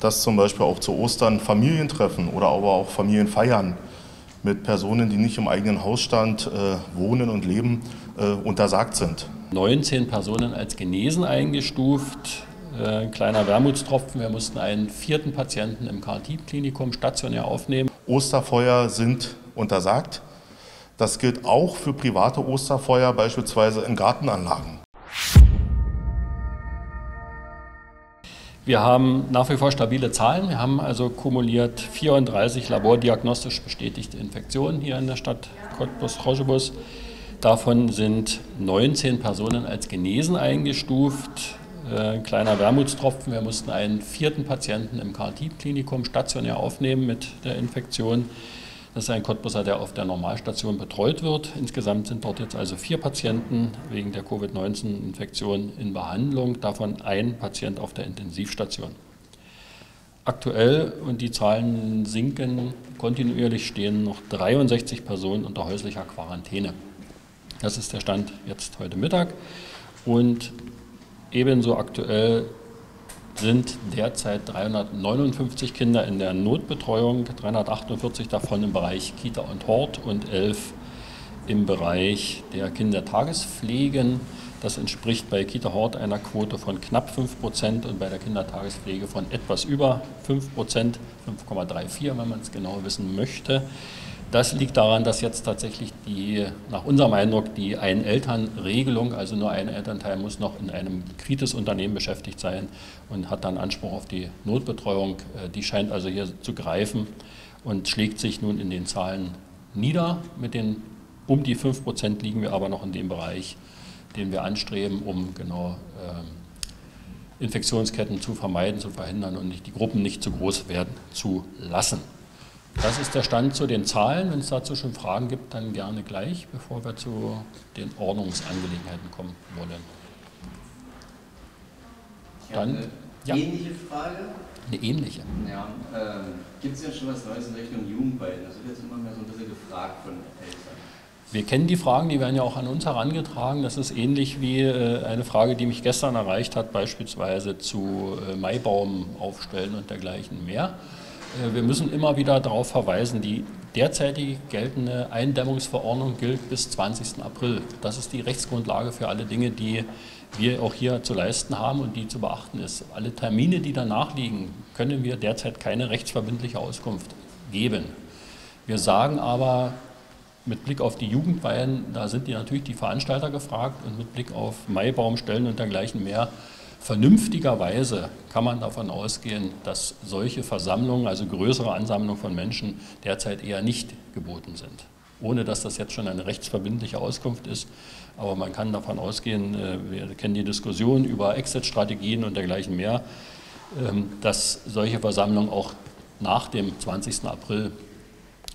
dass zum Beispiel auch zu Ostern Familientreffen oder aber auch Familienfeiern mit Personen, die nicht im eigenen Hausstand wohnen und leben, untersagt sind. 19 Personen als genesen eingestuft, ein kleiner Wermutstropfen. Wir mussten einen 4. Patienten im CTK-Klinikum stationär aufnehmen. Osterfeuer sind untersagt. Das gilt auch für private Osterfeuer, beispielsweise in Gartenanlagen. Wir haben nach wie vor stabile Zahlen. Wir haben also kumuliert 34 labordiagnostisch bestätigte Infektionen hier in der Stadt Cottbus-Roschebus. Davon sind 19 Personen als genesen eingestuft. Ein kleiner Wermutstropfen. Wir mussten einen 4. Patienten im CTK-Klinikum stationär aufnehmen mit der Infektion. Das ist ein Cottbusser, der auf der Normalstation betreut wird. Insgesamt sind dort jetzt also 4 Patienten wegen der Covid-19-Infektion in Behandlung, davon ein Patient auf der Intensivstation. Aktuell, und die Zahlen sinken kontinuierlich, stehen noch 63 Personen unter häuslicher Quarantäne. Das ist der Stand jetzt heute Mittag. Und ebenso aktuell sind derzeit 359 Kinder in der Notbetreuung, 348 davon im Bereich Kita und Hort und 11 im Bereich der Kindertagespflegen. Das entspricht bei Kita Hort einer Quote von knapp 5% und bei der Kindertagespflege von etwas über 5%, 5,34, wenn man es genau wissen möchte. Das liegt daran, dass jetzt tatsächlich nach unserem Eindruck, die Ein-Eltern-Regelung, also nur ein Elternteil muss noch in einem Kritis-Unternehmen beschäftigt sein und hat dann Anspruch auf die Notbetreuung. Die scheint also hier zu greifen und schlägt sich nun in den Zahlen nieder. Mit den um die 5% liegen wir aber noch in dem Bereich, den wir anstreben, um genau Infektionsketten zu vermeiden, zu verhindern und die Gruppen nicht zu groß werden zu lassen. Das ist der Stand zu den Zahlen. Wenn es dazu schon Fragen gibt, dann gerne gleich, bevor wir zu den Ordnungsangelegenheiten kommen wollen. Dann, ähnliche Frage? Eine ähnliche. Ja, gibt es ja schon was Neues in Richtung Jugendweilen? Das wird jetzt immer mehr so ein bisschen gefragt von Eltern. Wir kennen die Fragen, die werden ja auch an uns herangetragen. Das ist ähnlich wie eine Frage, die mich gestern erreicht hat, beispielsweise zu Maibaum aufstellen und dergleichen mehr. Wir müssen immer wieder darauf verweisen, die derzeitig geltende Eindämmungsverordnung gilt bis 20. April. Das ist die Rechtsgrundlage für alle Dinge, die wir auch hier zu leisten haben und die zu beachten ist. Alle Termine, die danach liegen, können wir derzeit keine rechtsverbindliche Auskunft geben. Wir sagen aber, mit Blick auf die Jugendweihen, da sind natürlich die Veranstalter gefragt und mit Blick auf Maibaumstellen und dergleichen mehr, vernünftigerweise kann man davon ausgehen, dass solche Versammlungen, also größere Ansammlungen von Menschen, derzeit eher nicht geboten sind. Ohne dass das jetzt schon eine rechtsverbindliche Auskunft ist, aber man kann davon ausgehen, wir kennen die Diskussion über Exit-Strategien und dergleichen mehr, dass solche Versammlungen auch nach dem 20. April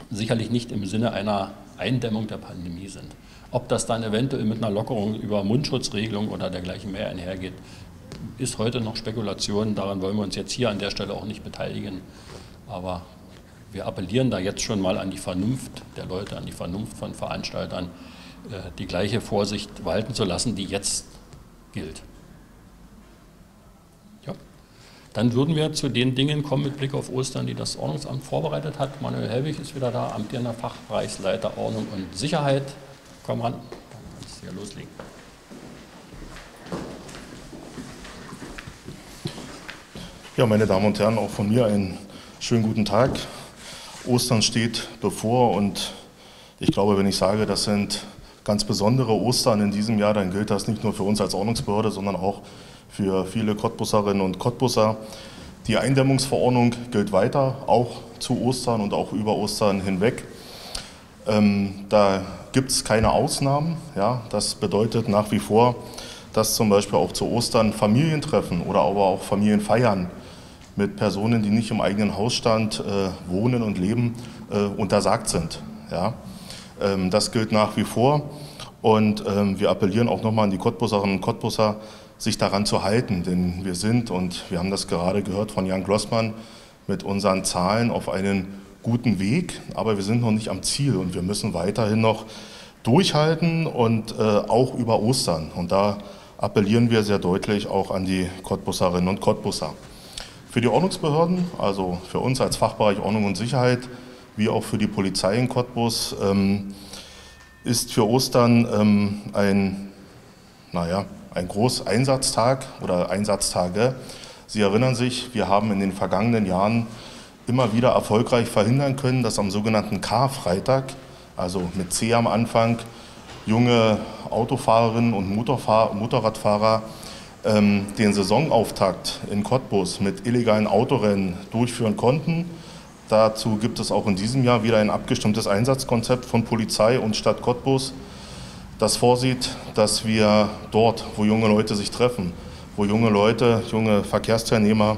sicherlich nicht im Sinne einer Eindämmung der Pandemie sind. Ob das dann eventuell mit einer Lockerung über Mundschutzregelung oder dergleichen mehr einhergeht, ist heute noch Spekulation, daran wollen wir uns jetzt hier an der Stelle auch nicht beteiligen. Aber wir appellieren da jetzt schon mal an die Vernunft der Leute, an die Vernunft von Veranstaltern, die gleiche Vorsicht walten zu lassen, die jetzt gilt. Ja. Dann würden wir zu den Dingen kommen mit Blick auf Ostern, die das Ordnungsamt vorbereitet hat. Manuel Helwig ist wieder da, amtierender Fachbereichsleiter Ordnung und Sicherheit. Komm ran, dann kannst du ja loslegen. Ja, meine Damen und Herren, auch von mir einen schönen guten Tag. Ostern steht bevor und ich glaube, wenn ich sage, das sind ganz besondere Ostern in diesem Jahr, dann gilt das nicht nur für uns als Ordnungsbehörde, sondern auch für viele Cottbusserinnen und Cottbusser. Die Eindämmungsverordnung gilt weiter, auch zu Ostern und auch über Ostern hinweg. Da gibt es keine Ausnahmen. Ja, das bedeutet nach wie vor, dass zum Beispiel auch zu Ostern Familientreffen oder aber auch Familienfeiern mit Personen, die nicht im eigenen Hausstand wohnen und leben, untersagt sind. Ja? Das gilt nach wie vor und wir appellieren auch nochmal an die Cottbusserinnen und Cottbusser, sich daran zu halten, denn wir sind, und wir haben das gerade gehört von Jan Glossmann, mit unseren Zahlen auf einen guten Weg, aber wir sind noch nicht am Ziel und wir müssen weiterhin noch durchhalten und auch über Ostern. Und da appellieren wir sehr deutlich auch an die Cottbusserinnen und Cottbusser. Für die Ordnungsbehörden, also für uns als Fachbereich Ordnung und Sicherheit, wie auch für die Polizei in Cottbus, ist für Ostern ein Großeinsatztag oder Einsatztage. Sie erinnern sich, wir haben in den vergangenen Jahren immer wieder erfolgreich verhindern können, dass am sogenannten Karfreitag, also mit C am Anfang, junge Autofahrerinnen und Motorradfahrer den Saisonauftakt in Cottbus mit illegalen Autorennen durchführen konnten. Dazu gibt es auch in diesem Jahr wieder ein abgestimmtes Einsatzkonzept von Polizei und Stadt Cottbus, das vorsieht, dass wir dort, wo junge Leute sich treffen, wo junge Verkehrsteilnehmer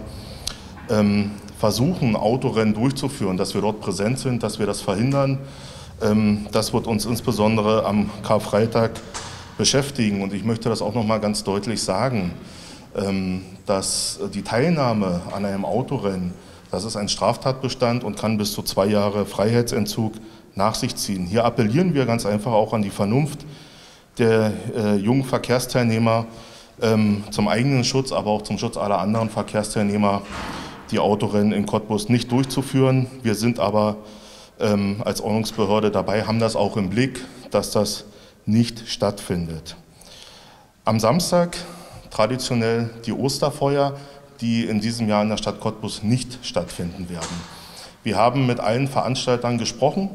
versuchen, Autorennen durchzuführen, dass wir dort präsent sind, dass wir das verhindern. Das wird uns insbesondere am Karfreitag beschäftigen. Und ich möchte das auch noch mal ganz deutlich sagen, dass die Teilnahme an einem Autorennen, das ist ein Straftatbestand und kann bis zu 2 Jahre Freiheitsentzug nach sich ziehen. Hier appellieren wir ganz einfach auch an die Vernunft der jungen Verkehrsteilnehmer zum eigenen Schutz, aber auch zum Schutz aller anderen Verkehrsteilnehmer, die Autorennen in Cottbus nicht durchzuführen. Wir sind aber als Ordnungsbehörde dabei, haben das auch im Blick, dass das nicht stattfindet. Am Samstag traditionell die Osterfeuer, die in diesem Jahr in der Stadt Cottbus nicht stattfinden werden. Wir haben mit allen Veranstaltern gesprochen,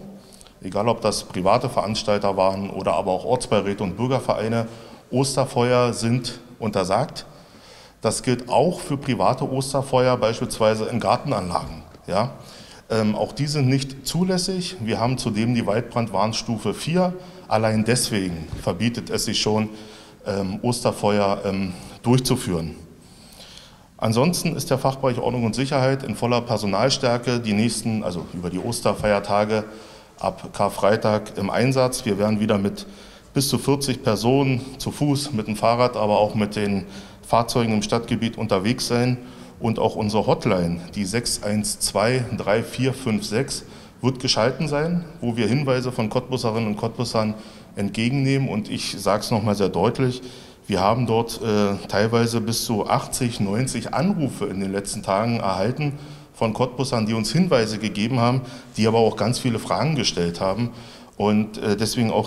egal ob das private Veranstalter waren oder aber auch Ortsbeiräte und Bürgervereine. Osterfeuer sind untersagt. Das gilt auch für private Osterfeuer, beispielsweise in Gartenanlagen. Ja? Auch die sind nicht zulässig. Wir haben zudem die Waldbrandwarnstufe 4. Allein deswegen verbietet es sich schon, Osterfeuer durchzuführen. Ansonsten ist der Fachbereich Ordnung und Sicherheit in voller Personalstärke die nächsten, also über die Osterfeiertage ab Karfreitag im Einsatz. Wir werden wieder mit bis zu 40 Personen zu Fuß, mit dem Fahrrad, aber auch mit den Fahrzeugen im Stadtgebiet unterwegs sein. Und auch unsere Hotline, die 612-3456, wird geschalten sein, wo wir Hinweise von Cottbusserinnen und Cottbussern entgegennehmen. Und ich sage es nochmal sehr deutlich, wir haben dort teilweise bis zu 80, 90 Anrufe in den letzten Tagen erhalten von Cottbussern, die uns Hinweise gegeben haben, die aber auch ganz viele Fragen gestellt haben. Und deswegen auch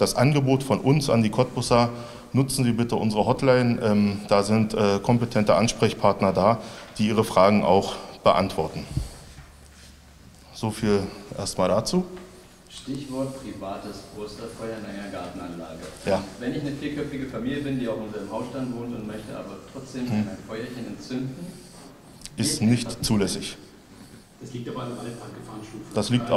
das Angebot von uns an die Cottbusser: Nutzen Sie bitte unsere Hotline, da sind kompetente Ansprechpartner da, die Ihre Fragen auch beantworten. So viel erstmal dazu. Stichwort privates Osterfeuer in einer Gartenanlage. Ja. Wenn ich eine vierköpfige Familie bin, die auch in unserem Hausstand wohnt und möchte aber trotzdem ein Feuerchen entzünden, ist nicht zulässig. Das liegt aber an der Waldbrandgefahrenstufe. Das liegt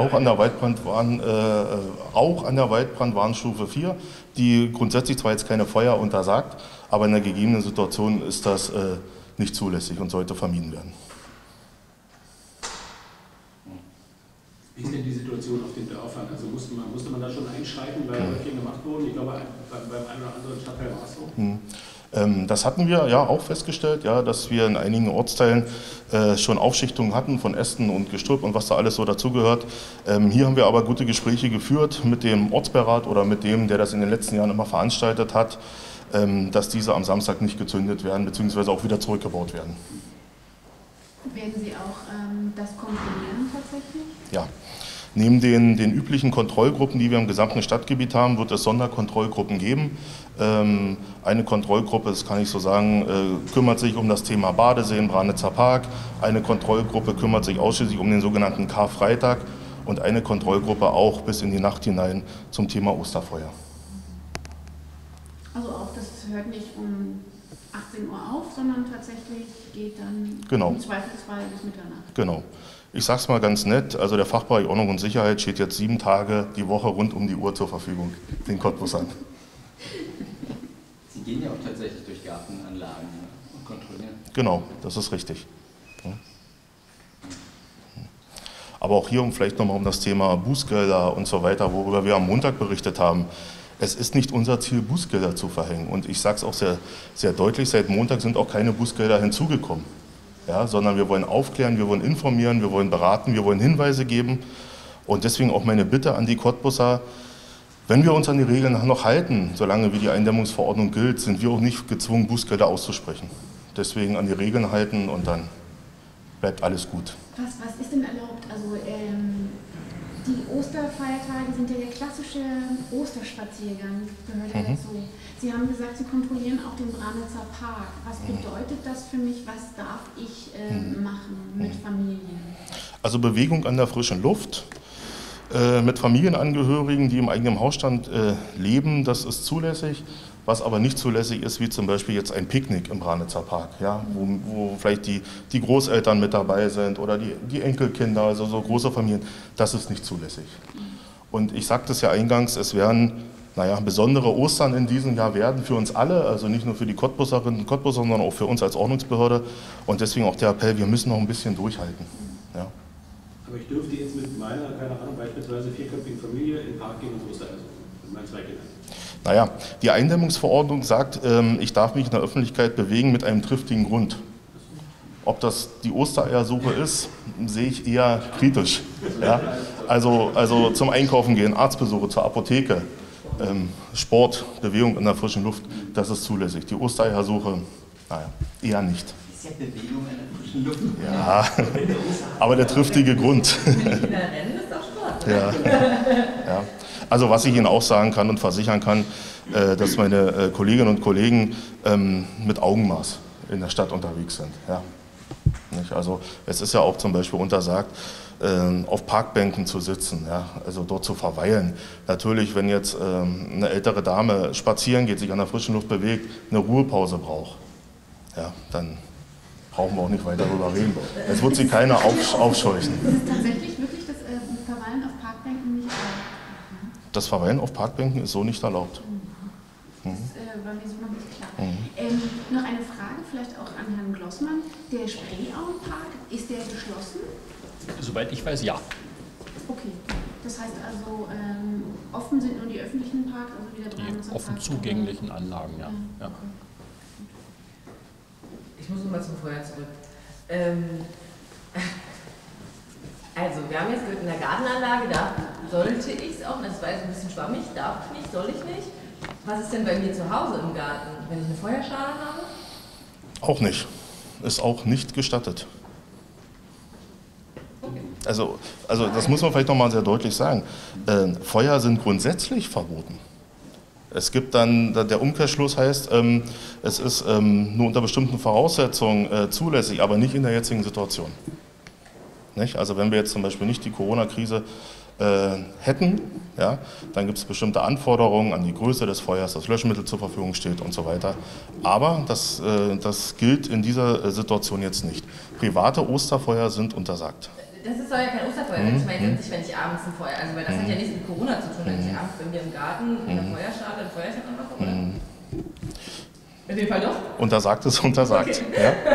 auch an der Waldbrandwarnstufe 4, die grundsätzlich zwar jetzt keine Feuer untersagt, aber in der gegebenen Situation ist das nicht zulässig und sollte vermieden werden. Wie ist denn die Situation auf den Dörfern? Also musste man da schon einschreiten, weil Röckchen gemacht wurden? Ich glaube, beim einen oder anderen Stadtteil war es so. Das hatten wir ja auch festgestellt, ja, dass wir in einigen Ortsteilen schon Aufschichtungen hatten von Ästen und Gestrüpp und was da alles so dazugehört. Hier haben wir aber gute Gespräche geführt mit dem Ortsbeirat oder mit dem, der das in den letzten Jahren immer veranstaltet hat, dass diese am Samstag nicht gezündet werden bzw. auch wieder zurückgebaut werden. Werden Sie auch das kontrollieren tatsächlich? Ja. Neben den üblichen Kontrollgruppen, die wir im gesamten Stadtgebiet haben, wird es Sonderkontrollgruppen geben. Eine Kontrollgruppe, das kann ich so sagen, kümmert sich um das Thema Badeseen, Branitzer Park. Eine Kontrollgruppe kümmert sich ausschließlich um den sogenannten Karfreitag und eine Kontrollgruppe auch bis in die Nacht hinein zum Thema Osterfeuer. Also auch das hört nicht um 18 Uhr auf, sondern tatsächlich geht dann im Zweifelsfall bis Mitternacht. Genau. Ich sage es mal ganz nett, also der Fachbereich Ordnung und Sicherheit steht jetzt 7 Tage die Woche rund um die Uhr zur Verfügung, den Cottbussern. Sie gehen ja auch tatsächlich durch Gartenanlagen und kontrollieren. Genau, das ist richtig. Aber auch hier vielleicht nochmal um das Thema Bußgelder und so weiter, worüber wir am Montag berichtet haben. Es ist nicht unser Ziel, Bußgelder zu verhängen. Und ich sage es auch sehr, sehr deutlich, seit Montag sind auch keine Bußgelder hinzugekommen. Ja, sondern wir wollen aufklären, wir wollen informieren, wir wollen beraten, wir wollen Hinweise geben. Und deswegen auch meine Bitte an die Cottbusser: Wenn wir uns an die Regeln noch halten, solange wie die Eindämmungsverordnung gilt, sind wir auch nicht gezwungen, Bußgelder auszusprechen. Deswegen an die Regeln halten und dann bleibt alles gut. Was ist denn erlaubt? Also die Osterfeiertage sind ja der klassische Osterspaziergang, gehört ja dazu. Sie haben gesagt, Sie kontrollieren auch den Branitzer Park. Was bedeutet das für mich? Was darf ich machen mit Familien? Also Bewegung an der frischen Luft mit Familienangehörigen, die im eigenen Hausstand leben, das ist zulässig. Was aber nicht zulässig ist, wie zum Beispiel jetzt ein Picknick im Branitzer Park, ja, wo vielleicht die Großeltern mit dabei sind oder die Enkelkinder, also so große Familien, das ist nicht zulässig. Und ich sagte es ja eingangs, es werden, naja, besondere Ostern in diesem Jahr werden für uns alle, also nicht nur für die Cottbusserinnen und Cottbusser, sondern auch für uns als Ordnungsbehörde. Und deswegen auch der Appell, wir müssen noch ein bisschen durchhalten. Ja. Aber ich dürfte jetzt mit meiner, keine Ahnung, beispielsweise vierköpfigen Familie in den Park gehen und Osteressen mit meinen zwei Kindern. Naja, die Eindämmungsverordnung sagt, ich darf mich in der Öffentlichkeit bewegen mit einem triftigen Grund. Ob das die Ostereiersuche ist, sehe ich eher kritisch. Ja? Also zum Einkaufen gehen, Arztbesuche, zur Apotheke, Sport, Bewegung in der frischen Luft, das ist zulässig. Die Ostereiersuche, naja, eher nicht. Das ist ja Bewegung in der frischen Luft. Ja, aber der triftige Grund. Ja. Ja. Also was ich Ihnen auch sagen kann und versichern kann, dass meine Kolleginnen und Kollegen mit Augenmaß in der Stadt unterwegs sind. Ja. Also es ist ja auch zum Beispiel untersagt, auf Parkbänken zu sitzen, ja, also dort zu verweilen. Natürlich, wenn jetzt eine ältere Dame spazieren geht, sich an der frischen Luft bewegt, eine Ruhepause braucht, ja, dann brauchen wir auch nicht weiter darüber reden. Jetzt wird sie keiner aufscheuchen. Das Verweilen auf Parkbänken ist so nicht erlaubt. Das ist bei mir so noch nicht klar. Noch eine Frage vielleicht auch an Herrn Glossmann. Der Spree-Auen-Park, ist der geschlossen? Soweit ich weiß, ja. Okay, das heißt also, offen sind nur die öffentlichen Parks, also wieder dran? Die offen zugänglichen Anlagen, ja. Ja. Okay. Ich muss nochmal zum Vorjahr zurück. Also, wir haben jetzt in der Gartenanlage, da sollte ich es auch, das war jetzt ein bisschen schwammig, darf ich nicht, soll ich nicht. Was ist denn bei mir zu Hause im Garten, wenn ich eine Feuerschale habe? Auch nicht. Ist auch nicht gestattet. Okay. Also das muss man vielleicht nochmal sehr deutlich sagen. Feuer sind grundsätzlich verboten. Es gibt dann, der Umkehrschluss heißt, es ist nur unter bestimmten Voraussetzungen zulässig, aber nicht in der jetzigen Situation. Nicht? Also wenn wir jetzt zum Beispiel nicht die Corona-Krise hätten, ja, dann gibt es bestimmte Anforderungen an die Größe des Feuers, dass Löschmittel zur Verfügung steht und so weiter. Aber das gilt in dieser Situation jetzt nicht. Private Osterfeuer sind untersagt. Das ist doch ja kein Osterfeuer, ich meine jetzt nicht, wenn ich abends ein Feuer, also weil das hat ja nichts mit Corona zu tun, wenn ich abends bei mir im Garten in der Feuerschale ein Feuerchen anmache, oder? In dem Fall doch. Untersagt ist untersagt. Okay. Ja?